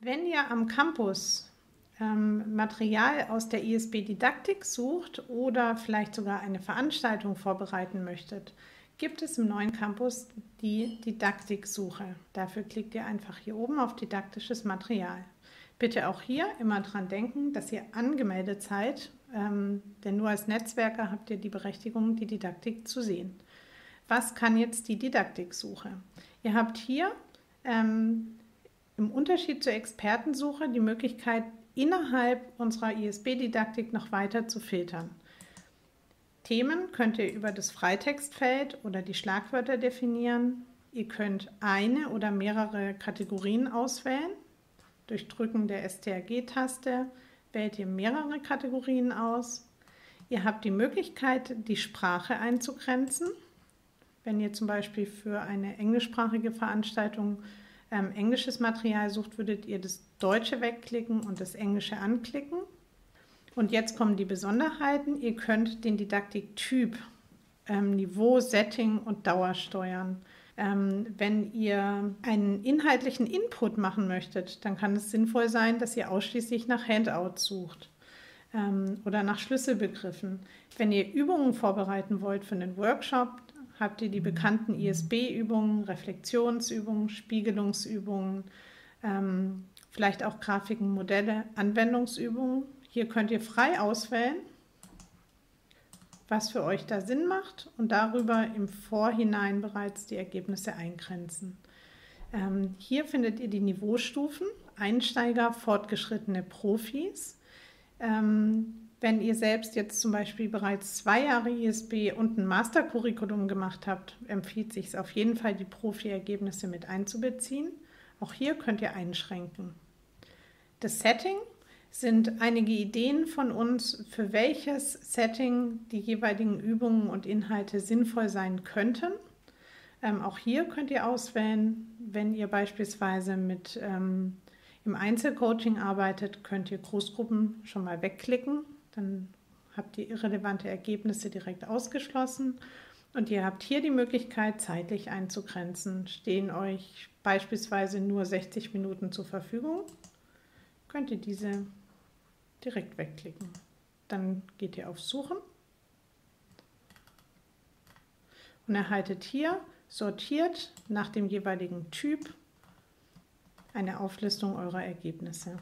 Wenn ihr am Campus Material aus der ISB-Didaktik sucht oder vielleicht sogar eine Veranstaltung vorbereiten möchtet, gibt es im neuen Campus die Didaktiksuche. Dafür klickt ihr einfach hier oben auf didaktisches Material. Bitte auch hier immer dran denken, dass ihr angemeldet seid, denn nur als Netzwerker habt ihr die Berechtigung, die Didaktik zu sehen. Was kann jetzt die Didaktiksuche? Ihr habt hier im Unterschied zur Expertensuche die Möglichkeit, innerhalb unserer ISB-Didaktik noch weiter zu filtern. Themen könnt ihr über das Freitextfeld oder die Schlagwörter definieren. Ihr könnt eine oder mehrere Kategorien auswählen. Durch Drücken der STRG-Taste wählt ihr mehrere Kategorien aus. Ihr habt die Möglichkeit, die Sprache einzugrenzen. Wenn ihr zum Beispiel für eine englischsprachige Veranstaltung englisches Material sucht, würdet ihr das Deutsche wegklicken und das Englische anklicken. Und jetzt kommen die Besonderheiten. Ihr könnt den Didaktiktyp, Niveau, Setting und Dauer steuern. Wenn ihr einen inhaltlichen Input machen möchtet, dann kann es sinnvoll sein, dass ihr ausschließlich nach Handouts sucht oder nach Schlüsselbegriffen. Wenn ihr Übungen vorbereiten wollt für einen Workshop, habt ihr die bekannten ISB-Übungen, Reflexionsübungen, Spiegelungsübungen, vielleicht auch Grafiken, Modelle, Anwendungsübungen. Hier könnt ihr frei auswählen, was für euch da Sinn macht und darüber im Vorhinein bereits die Ergebnisse eingrenzen. Hier findet ihr die Niveaustufen, Einsteiger, Fortgeschrittene, Profis. Wenn ihr selbst jetzt zum Beispiel bereits 2 Jahre ISB und ein Mastercurriculum gemacht habt, empfiehlt sich es auf jeden Fall, die Profi-Ergebnisse mit einzubeziehen. Auch hier könnt ihr einschränken. Das Setting sind einige Ideen von uns, für welches Setting die jeweiligen Übungen und Inhalte sinnvoll sein könnten. Auch hier könnt ihr auswählen, wenn ihr beispielsweise mit im Einzelcoaching arbeitet, könnt ihr Großgruppen schon mal wegklicken. Dann habt ihr irrelevante Ergebnisse direkt ausgeschlossen und ihr habt hier die Möglichkeit, zeitlich einzugrenzen. Stehen euch beispielsweise nur 60 Minuten zur Verfügung, könnt ihr diese direkt wegklicken. Dann geht ihr auf Suchen und erhaltet hier sortiert nach dem jeweiligen Typ eine Auflistung eurer Ergebnisse.